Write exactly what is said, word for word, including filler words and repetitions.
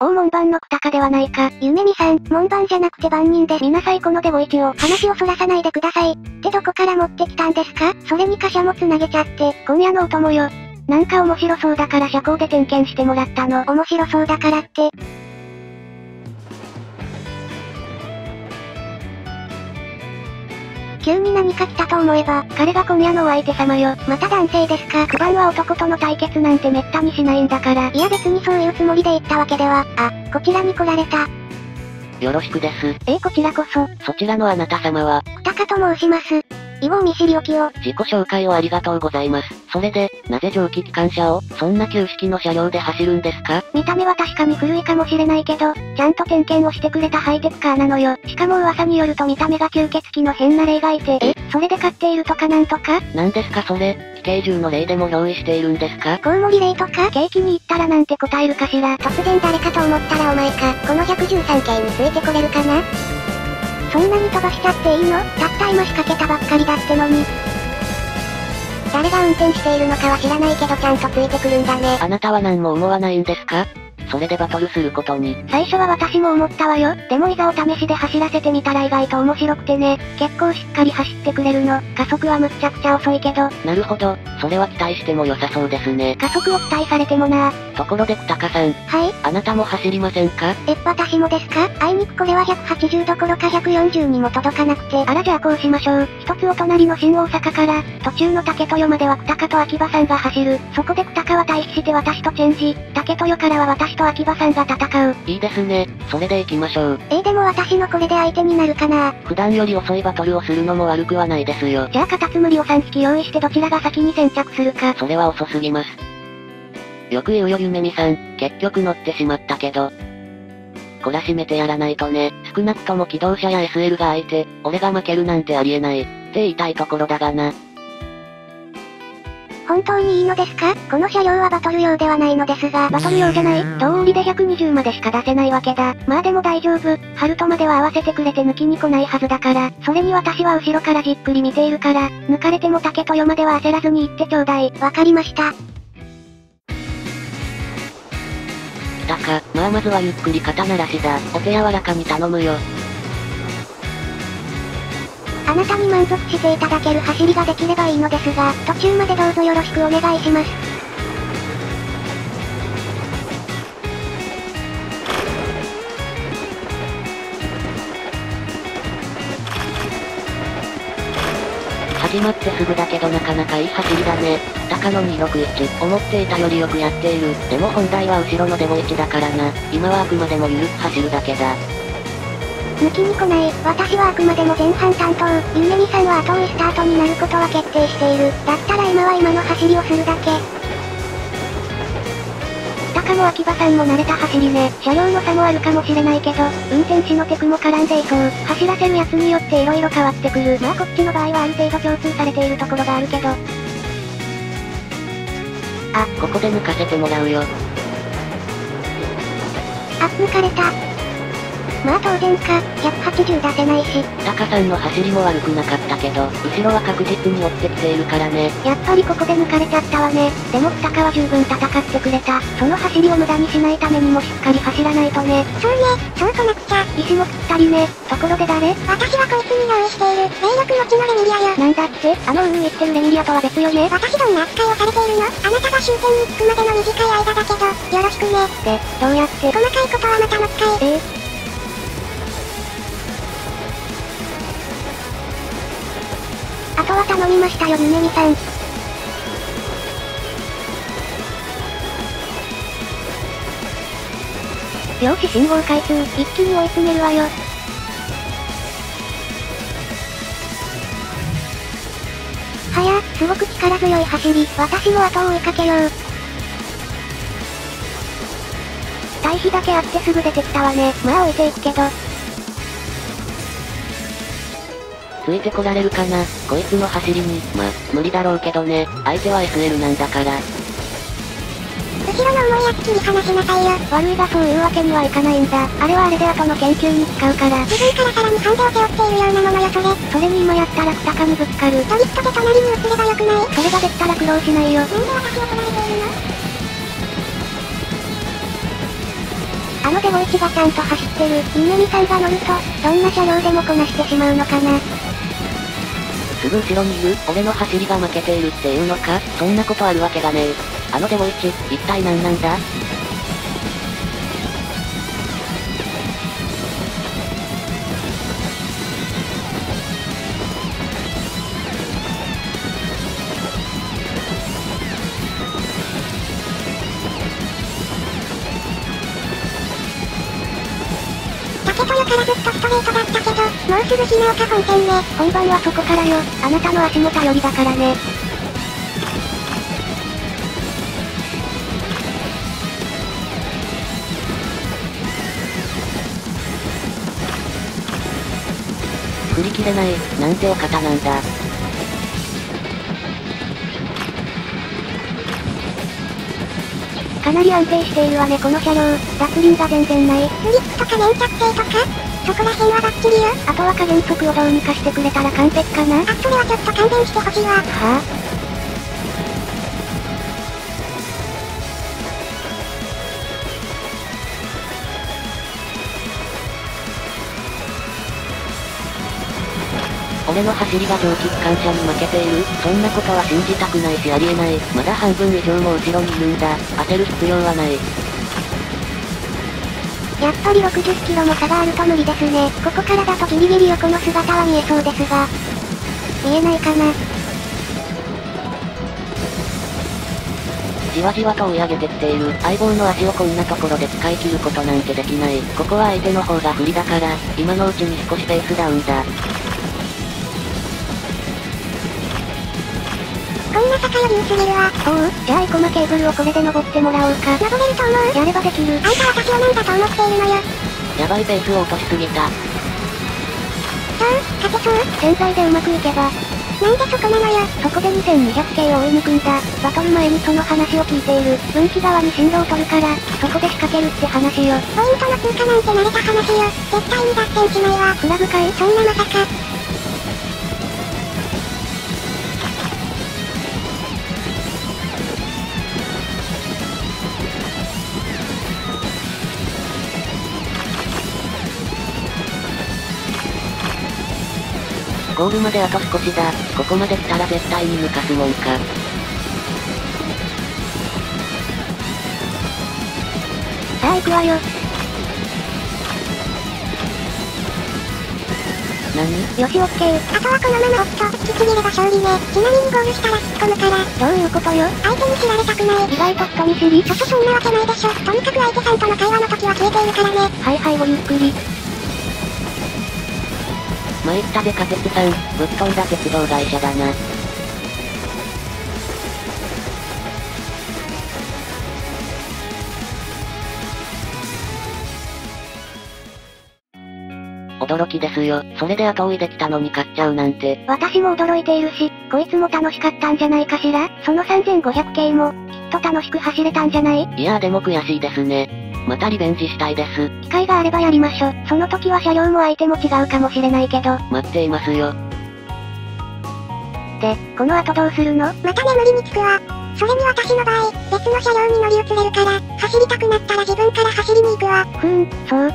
おお門番の方かではないか。ゆめみさん、門番じゃなくて番人で見なさいこのデゴイチを。話をそらさないでください。ってどこから持ってきたんですか？それに貨車もつなげちゃって、今夜のお供よ。なんか面白そうだから車高で点検してもらったの。面白そうだからって。急に何か来たと思えば、彼が今夜のお相手様よ。また男性ですか？クバンは男との対決なんてめったにしないんだから。いや別にそういうつもりで言ったわけでは。あ、こちらに来られた。よろしくです。えー、こちらこそ。そちらのあなた様は？二かと申します。以後見知りおきを。自己紹介をありがとうございます。それで、なぜ蒸気機関車を、そんな旧式の車両で走るんですか？見た目は確かに古いかもしれないけど、ちゃんと点検をしてくれたハイテクカーなのよ。しかも噂によると見た目が吸血鬼の変な霊がいて、え？それで飼っているとかなんとか？なんですかそれ、奇形獣の霊でも憑依しているんですか？コウモリ霊とか？ケーキに行ったらなんて答えるかしら。突然誰かと思ったらお前か。このひゃくじゅうさんけいについてこれるかな？そんなに飛ばしちゃっていいの？たった今仕掛けたばっかりだってのに。誰が運転しているのかは知らないけどちゃんとついてくるんだね。あなたは何も思わないんですか？それでバトルすることに。最初は私も思ったわよ。でもいざお試しで走らせてみたら意外と面白くてね。結構しっかり走ってくれるの。加速はむっちゃくちゃ遅いけど。なるほど。それは期待しても良さそうですね。加速を期待されてもなぁ。ところでクタカさん。はい。あなたも走りませんか？え、私もですか？あいにくこれはひゃくはちじゅうどころかひゃくよんじゅうにも届かなくて。あらじゃあこうしましょう。一つお隣の新大阪から、途中の竹豊まではクタカと秋葉さんが走る。そこでクタカは退避して私とチェンジ。竹豊からは私とと秋葉さんが戦う。いいですね。それで行きましょう。えー、でも私のこれで相手になるかな。普段より遅いバトルをするのも悪くはないですよ。じゃあカタツムリをさんびき用意してどちらが先に先着するか。それは遅すぎます。よく言うよゆめみさん。結局乗ってしまったけど懲らしめてやらないとね。少なくとも機動車や エスエル が相手。俺が負けるなんてありえないって言いたいところだがな。本当にいいのですか？この車両はバトル用ではないのですが。バトル用じゃない？道理でひゃくにじゅうまでしか出せないわけだ。まあでも大丈夫。ハルトまでは合わせてくれて抜きに来ないはずだから。それに私は後ろからじっくり見ているから、抜かれても竹豊までは焦らずに行ってちょうだい。わかりました。来たか。まあまずはゆっくり肩慣らしだ。お手柔らかに頼むよ。あなたに満足していただける走りができればいいのですが、途中までどうぞよろしくお願いします。始まってすぐだけどなかなかいい走りだね。高野にひゃくろくじゅういち。思っていたよりよくやっている。でも本題は後ろのデゴイチだからな。今はあくまでも緩く走るだけだ。抜きに来ない。私はあくまでも前半担当。ゆめみさんは後追いスタートになることは決定している。だったら今は今の走りをするだけ。高野秋葉さんも慣れた走りね。車両の差もあるかもしれないけど、運転手のテクも絡んでいそう。走らせるやつによって色々変わってくる。まあこっちの場合はある程度共通されているところがあるけど。あ、ここで抜かせてもらうよ。あ、抜かれた。まあ当然か、ひゃくはちじゅう出せないし。高さんの走りも悪くなかったけど、後ろは確実に追ってきているからね。やっぱりここで抜かれちゃったわね。でも二日は十分戦ってくれた。その走りを無駄にしないためにもしっかり走らないとね。そうね、そうこなくちゃ。石もぴったりね。ところで誰？私はこいつに用意している、霊力持ちのレミリアよ。なんだって、あのうーうー言ってるレミリアとは別よね。私どんな扱いをされているの？あなたが終点に着くまでの短い間だけど、よろしくね。って、どうやって？細かいことはまたの使い。えーあとは頼みましたよゆめみさん。よし信号開通。一気に追い詰めるわよ。はや、すごく力強い走り。私も後を追いかけよう。対比だけあってすぐ出てきたわね。まあ置いていくけど。ついてこられるかな、こいつの走りに。ま、無理だろうけどね、相手は エスエル なんだから。後ろの思いやつ切り離しなさいよ。悪いがそういうわけにはいかないんだ。あれはあれで後の研究に使うから。自分からさらにハンデを背負っているようなものよそれ。それに今やったら二かにぶつかる。ドリフトで隣に移ればよくない？それができたら苦労しないよ。なんで私を取られているの？あの道がちゃんと走ってる。南さんが乗ると、どんな車両でもこなしてしまうのかな。すぐ後ろにいる、俺の走りが負けているっていうのか、そんなことあるわけがねえ。あのデゴイチ、一体何なんだ？からずっとストレートだったけど、もうすぐ日ヶ丘本店ね。本番はそこからよ。あなたの足も頼りだからね。振り切れない、なんてお方なんだ。かなり安定しているわねこの車両。脱輪が全然ない。フリップとか連着性とかそこら辺はバッチリよ。あとは加減速をどうにかしてくれたら完璧かな。あ、それはちょっと勘弁してほしいわ。はあ、俺の走りが蒸気機関車に負けている。そんなことは信じたくないしありえない。まだ半分以上も後ろにいるんだ。焦る必要はない。やっぱりろくじゅっキロも差があると無理ですね。ここからだとギリギリ横の姿は見えそうですが、見えないかな。じわじわと追い上げてきている。相棒の足をこんなところで使い切ることなんてできない。ここは相手の方が不利だから、今のうちに少しペースダウンだ。こんな坂より薄めるわ。おう、じゃあエコマケーブルをこれで登ってもらおうか。登れると思う。やればできる。あんた私をなんだと思っているのよ。やばいペースを落としすぎた。どう？勝てそう？潜在でうまくいけば。なんでそこなのよ。そこでにせんにひゃくけいを追い抜くんだ。バトル前にその話を聞いている。分岐側に進路を取るから、そこで仕掛けるって話よ。ポイントの通過なんて慣れた話よ。絶対に脱線しないわ。フラグかい？そんなまさか。ゴールまであと少しだ。ここまで来たら絶対に抜かすもんか。さあ行くわよ。何？よしオッケー。あとはこのままおっと、引きちぎれば勝利ね。ちなみにゴールしたら突っ込むから。どういうことよ？相手に知られたくない。意外と人見知り？ちょっとそんなわけないでしょ。とにかく相手さんとの会話の時は消えているからね。はいはいごゆっくり。参ったでカテツさん、ぶっ飛んだ鉄道会社だな。驚きですよ。それで後追いできたのに買っちゃうなんて。私も驚いているし、こいつも楽しかったんじゃないかしら。そのさんぜんごひゃくけいも、きっと楽しく走れたんじゃない？いやーでも悔しいですね。またリベンジしたいです。機会があればやりましょ。その時は車両も相手も違うかもしれないけど。待っていますよ。で、この後どうするの？また眠りにつくわ。それに私の場合、別の車両に乗り移れるから、走りたくなったら自分から走りに行くわ。ふーん、そう。